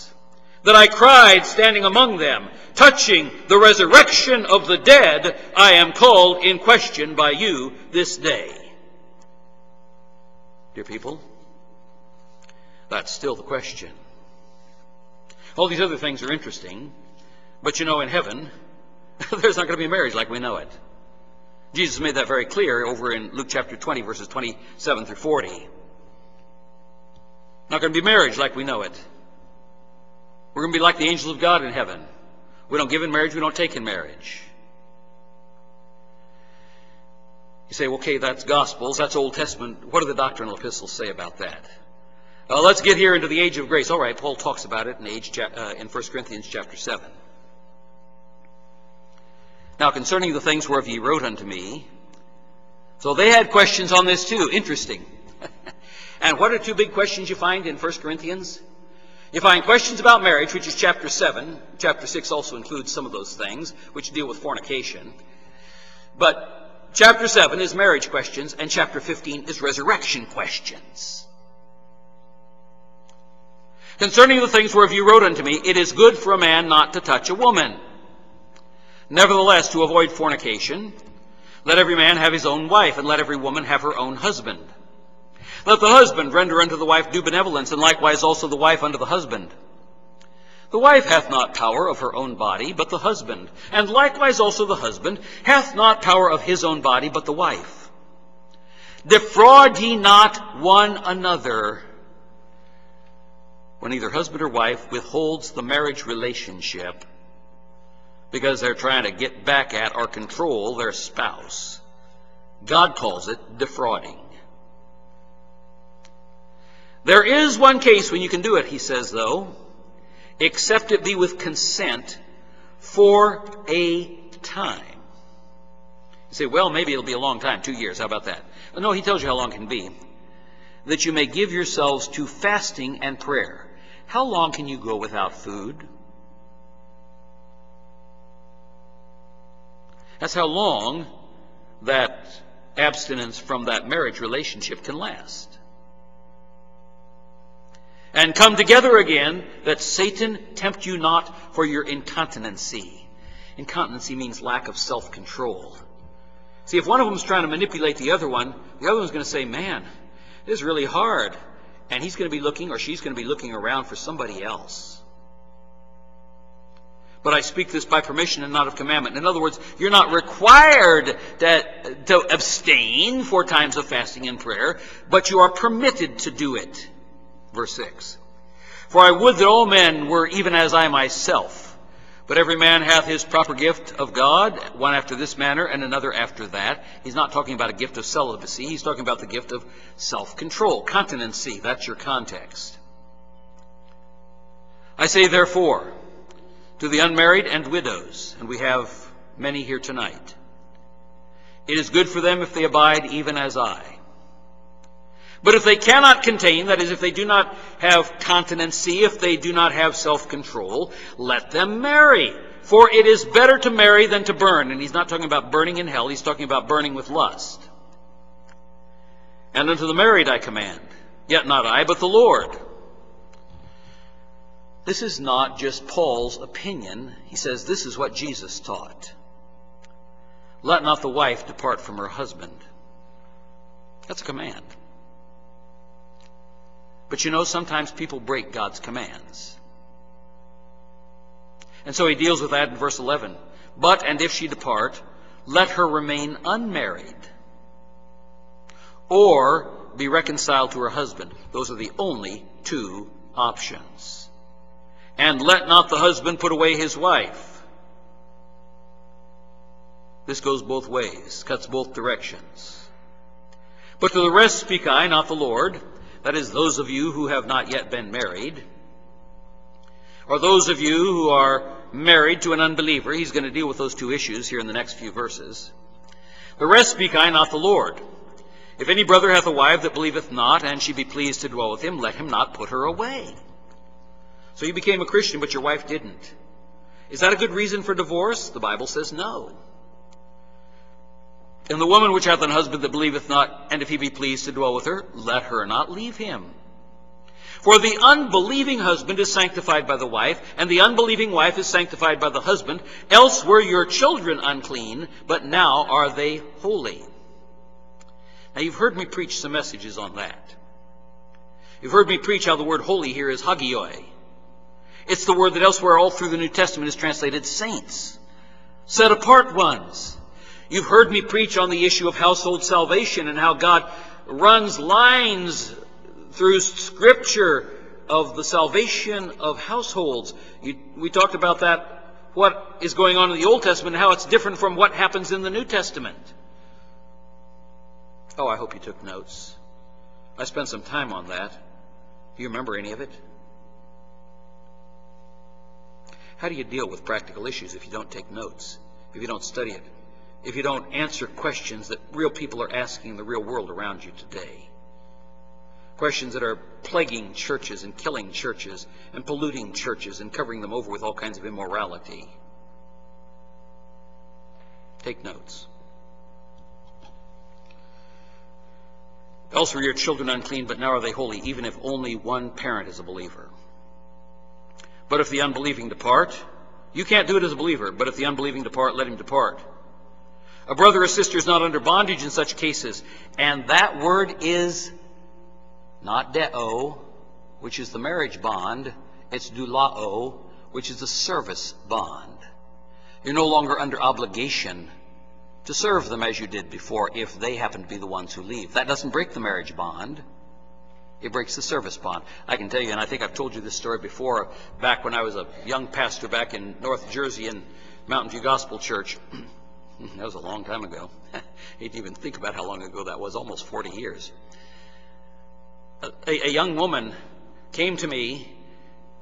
"That I cried standing among them, touching the resurrection of the dead, I am called in question by you this day." Dear people, that's still the question. All these other things are interesting, but you know, in heaven, there's not going to be marriage like we know it. Jesus made that very clear over in Luke chapter twenty, verses twenty-seven through forty. Not going to be marriage like we know it. We're going to be like the angels of God in heaven. We don't give in marriage. We don't take in marriage. You say, okay, that's Gospels. That's Old Testament. What do the doctrinal epistles say about that? Uh, let's get here into the age of grace. All right, Paul talks about it in, age, uh, in First Corinthians chapter seven. Now, concerning the things whereof ye wrote unto me. So they had questions on this too. Interesting. And what are two big questions you find in First Corinthians? You find questions about marriage, which is chapter seven. Chapter six also includes some of those things, which deal with fornication. But chapter seven is marriage questions, and chapter fifteen is resurrection questions. Concerning the things whereof you wrote unto me, it is good for a man not to touch a woman. Nevertheless, to avoid fornication, let every man have his own wife, and let every woman have her own husband. Let the husband render unto the wife due benevolence, and likewise also the wife unto the husband. The wife hath not power of her own body, but the husband. And likewise also the husband hath not power of his own body, but the wife. Defraud ye not one another, when either husband or wife withholds the marriage relationship because they're trying to get back at or control their spouse. God calls it defrauding. There is one case when you can do it, he says, though, except it be with consent for a time. You say, well, maybe it'll be a long time, two years, how about that? Well, no, he tells you how long it can be. That you may give yourselves to fasting and prayer. How long can you go without food? That's how long that abstinence from that marriage relationship can last. And come together again, that Satan tempt you not for your incontinency. Incontinency means lack of self-control. See, if one of them is trying to manipulate the other one, the other one's going to say, man, this is really hard. And he's going to be looking, or she's going to be looking around for somebody else. But I speak this by permission and not of commandment. In other words, you're not required to, to abstain for times of fasting and prayer, but you are permitted to do it. Verse six, for I would that all men were even as I myself, but every man hath his proper gift of God, one after this manner and another after that. He's not talking about a gift of celibacy. He's talking about the gift of self-control, continency. That's your context. I say, therefore, to the unmarried and widows, and we have many here tonight, it is good for them if they abide even as I. But if they cannot contain, that is, if they do not have continency, if they do not have self-control, let them marry. For it is better to marry than to burn. And he's not talking about burning in hell. He's talking about burning with lust. And unto the married I command, yet not I, but the Lord. This is not just Paul's opinion. He says this is what Jesus taught. Let not the wife depart from her husband. That's a command. But you know, sometimes people break God's commands. And so he deals with that in verse eleven. But, and if she depart, let her remain unmarried, or be reconciled to her husband. Those are the only two options. And let not the husband put away his wife. This goes both ways, cuts both directions. But to the rest speak I, not the Lord. That is, those of you who have not yet been married, or those of you who are married to an unbeliever. He's going to deal with those two issues here in the next few verses. The rest speak I, not the Lord. If any brother hath a wife that believeth not, and she be pleased to dwell with him, let him not put her away. So you became a Christian, but your wife didn't. Is that a good reason for divorce? The Bible says no. And the woman which hath an husband that believeth not, and if he be pleased to dwell with her, let her not leave him. For the unbelieving husband is sanctified by the wife, and the unbelieving wife is sanctified by the husband. Else were your children unclean, but now are they holy. Now you've heard me preach some messages on that. You've heard me preach how the word holy here is hagioi. It's the word that elsewhere all through the New Testament is translated saints, set apart ones. You've heard me preach on the issue of household salvation and how God runs lines through Scripture of the salvation of households. You, we talked about that, what is going on in the Old Testament, and how it's different from what happens in the New Testament. Oh, I hope you took notes. I spent some time on that. Do you remember any of it? How do you deal with practical issues if you don't take notes, if you don't study it, if you don't answer questions that real people are asking in the real world around you today? Questions that are plaguing churches and killing churches and polluting churches and covering them over with all kinds of immorality. Take notes. Else were your children unclean, but now are they holy, even if only one parent is a believer. But if the unbelieving depart, you can't do it as a believer, but if the unbelieving depart, let him depart. A brother or sister is not under bondage in such cases, and that word is not deo, which is the marriage bond. It's doulao, which is the service bond. You're no longer under obligation to serve them as you did before if they happen to be the ones who leave. That doesn't break the marriage bond. It breaks the service bond. I can tell you, and I think I've told you this story before, back when I was a young pastor back in North Jersey in Mountain View Gospel Church. That was a long time ago. I didn't even think about how long ago that was, almost forty years. A, a young woman came to me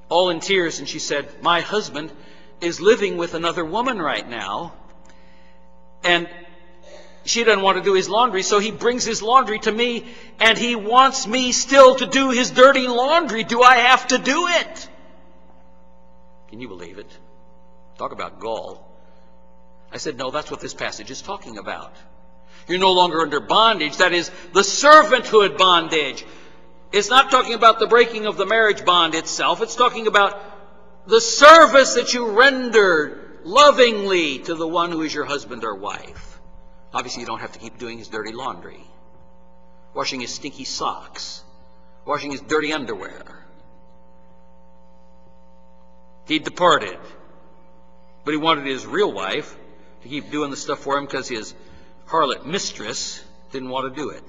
all in tears, and she said, my husband is living with another woman right now, and she doesn't want to do his laundry, so he brings his laundry to me, and he wants me still to do his dirty laundry. Do I have to do it? Can you believe it? Talk about gall. I said, no, that's what this passage is talking about. You're no longer under bondage. That is the servanthood bondage. It's not talking about the breaking of the marriage bond itself. It's talking about the service that you render lovingly to the one who is your husband or wife. Obviously, you don't have to keep doing his dirty laundry, washing his stinky socks, washing his dirty underwear. He departed, but he wanted his real wife to keep doing the stuff for him because his harlot mistress didn't want to do it.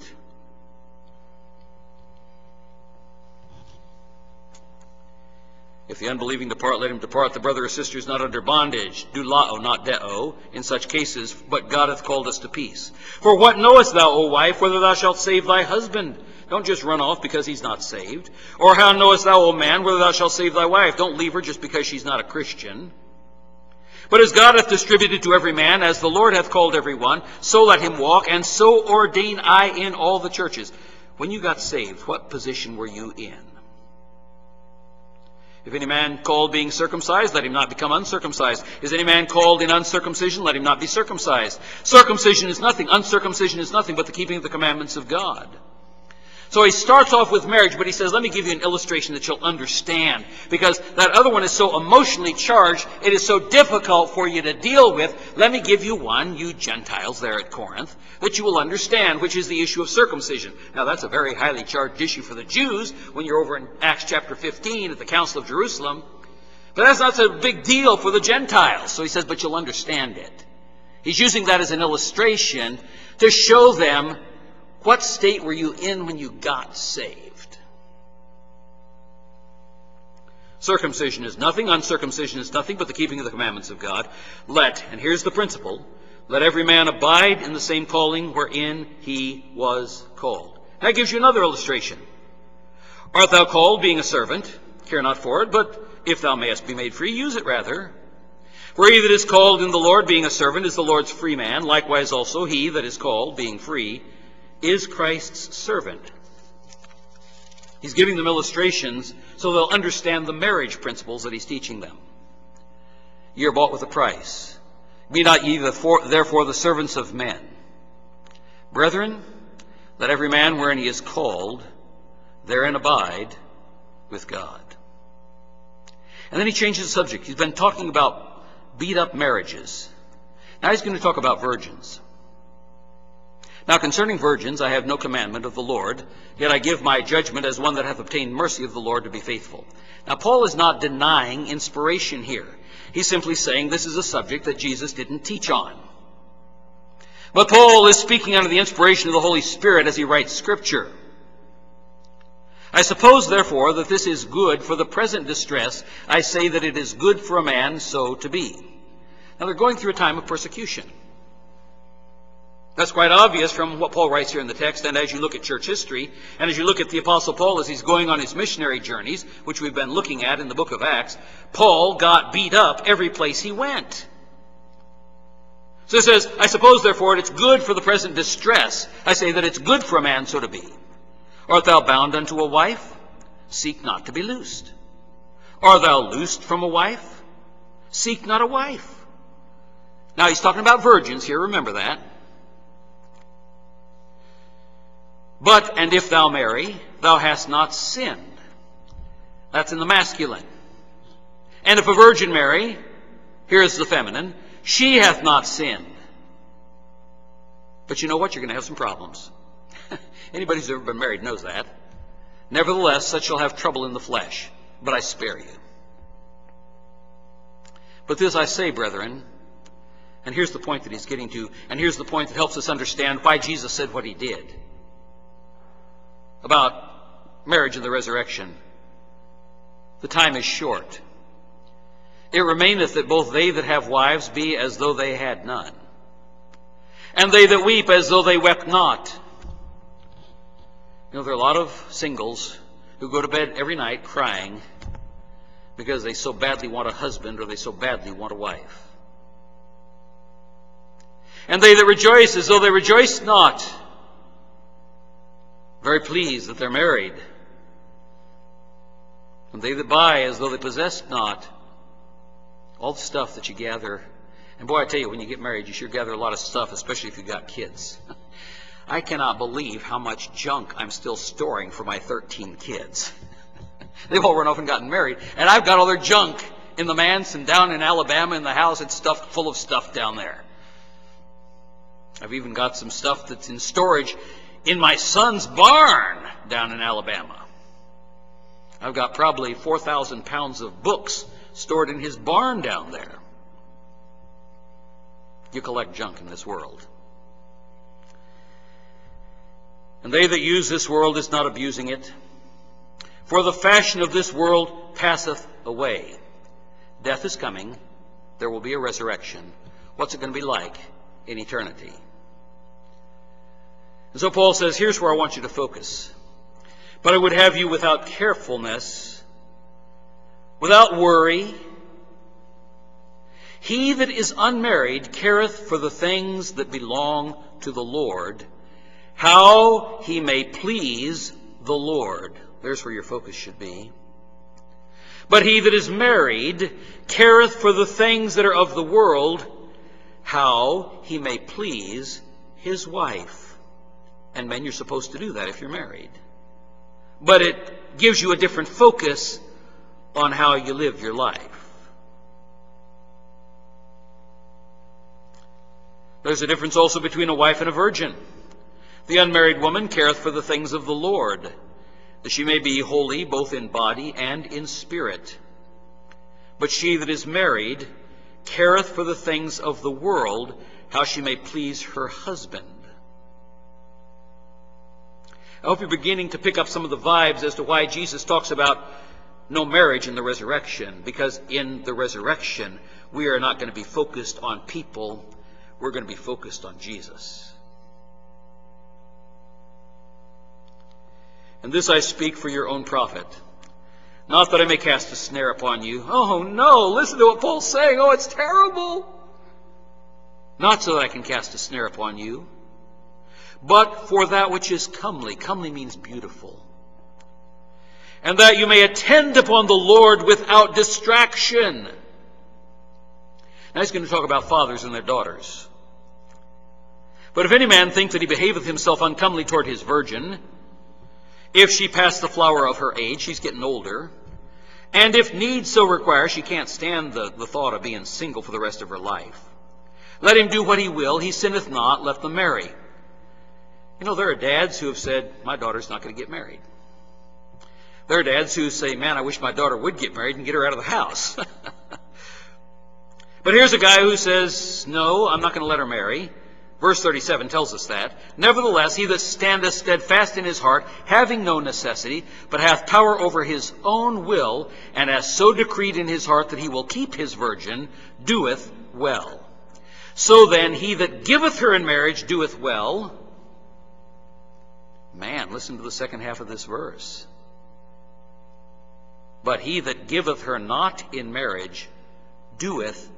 If the unbelieving depart, let him depart. The brother or sister is not under bondage, doulao, not deo, in such cases, but God hath called us to peace. For what knowest thou, O wife, whether thou shalt save thy husband? Don't just run off because he's not saved. Or how knowest thou, O man, whether thou shalt save thy wife? Don't leave her just because she's not a Christian. But as God hath distributed to every man, as the Lord hath called every one, so let him walk, and so ordain I in all the churches. When you got saved, what position were you in? If any man called being circumcised, let him not become uncircumcised. Is any man called in uncircumcision, let him not be circumcised. Circumcision is nothing, uncircumcision is nothing but the keeping of the commandments of God. So he starts off with marriage, but he says, let me give you an illustration that you'll understand, because that other one is so emotionally charged, it is so difficult for you to deal with. Let me give you one, you Gentiles there at Corinth, that you will understand, which is the issue of circumcision. Now, that's a very highly charged issue for the Jews when you're over in Acts chapter fifteen at the Council of Jerusalem, but that's not a big deal for the Gentiles. So he says, but you'll understand it. He's using that as an illustration to show them, what state were you in when you got saved? Circumcision is nothing, uncircumcision is nothing but the keeping of the commandments of God. Let, and here's the principle, let every man abide in the same calling wherein he was called. That gives you another illustration. Art thou called, being a servant? Care not for it, but if thou mayest be made free, use it rather. For he that is called in the Lord, being a servant, is the Lord's free man. Likewise also he that is called, being free, is Christ's servant. He's giving them illustrations so they'll understand the marriage principles that he's teaching them. Ye are bought with a price. Be not ye therefore the servants of men. Brethren, let every man wherein he is called, therein abide with God. And then he changes the subject. He's been talking about beat up marriages. Now he's going to talk about virgins. Now concerning virgins, I have no commandment of the Lord, yet I give my judgment as one that hath obtained mercy of the Lord to be faithful. Now Paul is not denying inspiration here. He's simply saying this is a subject that Jesus didn't teach on. But Paul is speaking under the inspiration of the Holy Spirit as he writes Scripture. I suppose, therefore, that this is good for the present distress. I say that it is good for a man so to be. Now, they're going through a time of persecution. That's quite obvious from what Paul writes here in the text, and as you look at church history, and as you look at the Apostle Paul as he's going on his missionary journeys, which we've been looking at in the book of Acts, Paul got beat up every place he went. So it says, I suppose, therefore, it's good for the present distress. I say that it's good for a man so to be. Art thou bound unto a wife? Seek not to be loosed. Art thou loosed from a wife? Seek not a wife. Now, he's talking about virgins here, remember that. But, and if thou marry, thou hast not sinned. That's in the masculine. And if a virgin marry, here is the feminine, she hath not sinned. But you know what? You're going to have some problems. Anybody who's ever been married knows that. Nevertheless, such shall have trouble in the flesh, but I spare you. But this I say, brethren, and here's the point that he's getting to, and here's the point that helps us understand why Jesus said what he did about marriage and the resurrection. The time is short. It remaineth that both they that have wives be as though they had none, and they that weep as though they wept not. You know, there are a lot of singles who go to bed every night crying because they so badly want a husband or they so badly want a wife. And they that rejoice as though they rejoiced not, very pleased that they're married. And they that buy as though they possessed not. All the stuff that you gather. And boy, I tell you, when you get married, you sure gather a lot of stuff, especially if you've got kids. I cannot believe how much junk I'm still storing for my thirteen kids. They've all run off and gotten married, and I've got all their junk in the mansion down in Alabama in the house. It's stuffed full of stuff down there. I've even got some stuff that's in storage in my son's barn down in Alabama. I've got probably four thousand pounds of books stored in his barn down there. You collect junk in this world. And they that use this world is not abusing it. For the fashion of this world passeth away. Death is coming. There will be a resurrection. What's it going to be like in eternity? And so Paul says, here's where I want you to focus. But I would have you without carefulness, without worry. He that is unmarried careth for the things that belong to the Lord, how he may please the Lord. There's where your focus should be. But he that is married careth for the things that are of the world, how he may please his wife. And men, you're supposed to do that if you're married. But it gives you a different focus on how you live your life. There's a difference also between a wife and a virgin. The unmarried woman careth for the things of the Lord, that she may be holy both in body and in spirit. But she that is married careth for the things of the world, how she may please her husband. I hope you're beginning to pick up some of the vibes as to why Jesus talks about no marriage in the resurrection, because in the resurrection, we are not going to be focused on people. We're going to be focused on Jesus. And this I speak for your own profit, not that I may cast a snare upon you. Oh, no, listen to what Paul's saying. Oh, it's terrible. Not so that I can cast a snare upon you, but for that which is comely. Comely means beautiful. And that you may attend upon the Lord without distraction. Now he's going to talk about fathers and their daughters. But if any man think that he behaveth himself uncomely toward his virgin, if she pass the flower of her age, she's getting older, and if need so require, she can't stand the, the thought of being single for the rest of her life. Let him do what he will, he sinneth not, let them marry. You know, there are dads who have said, my daughter's not going to get married. There are dads who say, man, I wish my daughter would get married and get her out of the house. But here's a guy who says, no, I'm not going to let her marry. Verse thirty-seven tells us that. Nevertheless, he that standeth steadfast in his heart, having no necessity, but hath power over his own will, and hath so decreed in his heart that he will keep his virgin, doeth well. So then, he that giveth her in marriage doeth well. Man, listen to the second half of this verse. But he that giveth her not in marriage doeth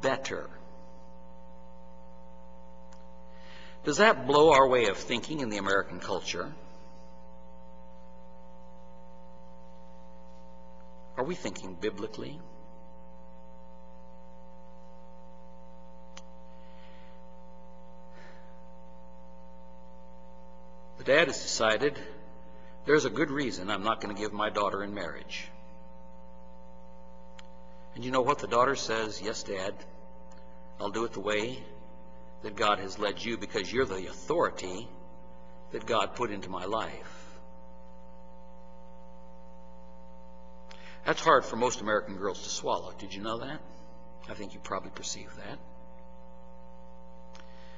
better. Does that blow our way of thinking in the American culture? Are we thinking biblically? The dad has decided, there's a good reason I'm not going to give my daughter in marriage. And you know what? The daughter says, yes, Dad, I'll do it the way that God has led you, because you're the authority that God put into my life. That's hard for most American girls to swallow. Did you know that? I think you probably perceive that.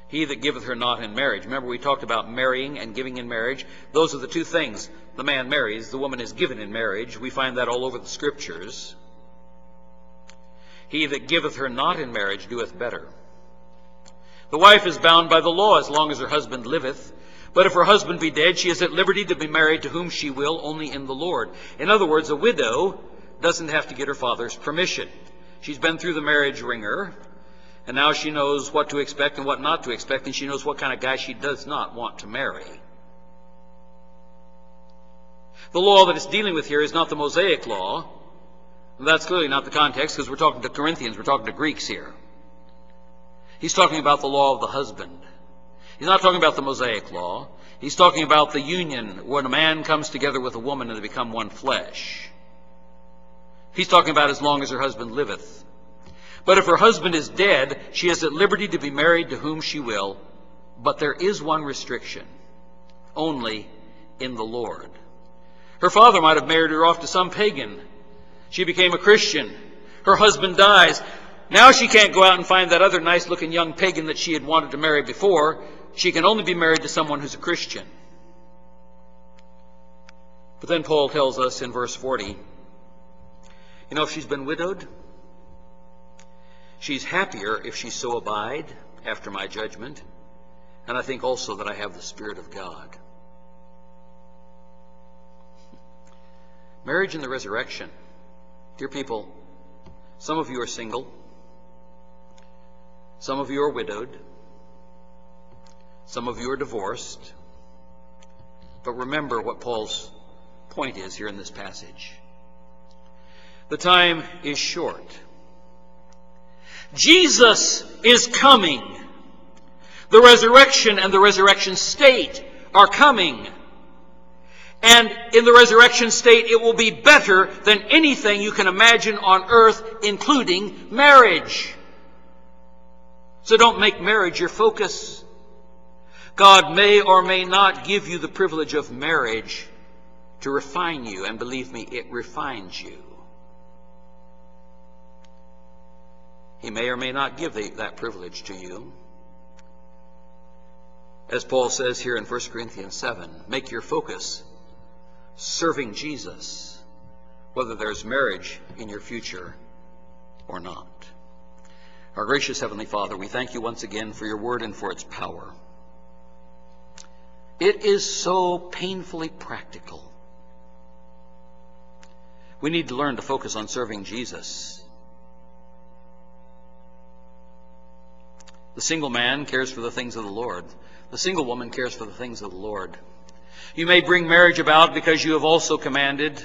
He that giveth her not in marriage. Remember, we talked about marrying and giving in marriage. Those are the two things. The man marries, the woman is given in marriage. We find that all over the Scriptures. He that giveth her not in marriage doeth better. The wife is bound by the law as long as her husband liveth. But if her husband be dead, she is at liberty to be married to whom she will, only in the Lord. In other words, a widow doesn't have to get her father's permission. She's been through the marriage ringer, and now she knows what to expect and what not to expect, and she knows what kind of guy she does not want to marry. The law that it's dealing with here is not the Mosaic law. That's clearly not the context, because we're talking to Corinthians, we're talking to Greeks here. He's talking about the law of the husband. He's not talking about the Mosaic law. He's talking about the union when a man comes together with a woman and they become one flesh. He's talking about as long as her husband liveth. But if her husband is dead, she is at liberty to be married to whom she will. But there is one restriction, only in the Lord. Her father might have married her off to some pagan. She became a Christian. Her husband dies. Now she can't go out and find that other nice-looking young pagan that she had wanted to marry before. She can only be married to someone who's a Christian. But then Paul tells us in verse forty, you know, if she's been widowed, she's happier if she so abide after my judgment, and I think also that I have the Spirit of God. Marriage and the resurrection. Dear people, some of you are single. Some of you are widowed. Some of you are divorced. But remember what Paul's point is here in this passage. The time is short. Jesus is coming. The resurrection and the resurrection state are coming. And in the resurrection state, it will be better than anything you can imagine on earth, including marriage. So don't make marriage your focus. God may or may not give you the privilege of marriage to refine you, and believe me, it refines you. He may or may not give that privilege to you. As Paul says here in First Corinthians seven, make your focus serving Jesus, whether there's marriage in your future or not. Our gracious Heavenly Father, we thank you once again for your word and for its power. It is so painfully practical. We need to learn to focus on serving Jesus. The single man cares for the things of the Lord. The single woman cares for the things of the Lord. You may bring marriage about because you have also commanded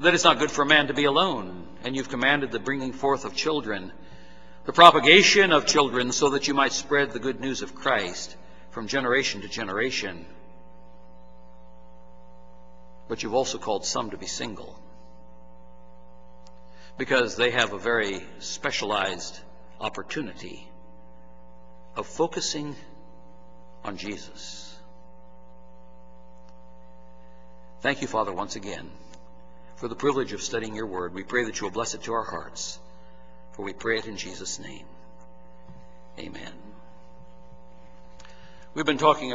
that it's not good for a man to be alone, and you've commanded the bringing forth of children, the propagation of children, so that you might spread the good news of Christ from generation to generation. But you've also called some to be single because they have a very specialized opportunity of focusing on Jesus. Thank you, Father, once again, for the privilege of studying your word. We pray that you will bless it to our hearts, for we pray it in Jesus' name. Amen. We've been talking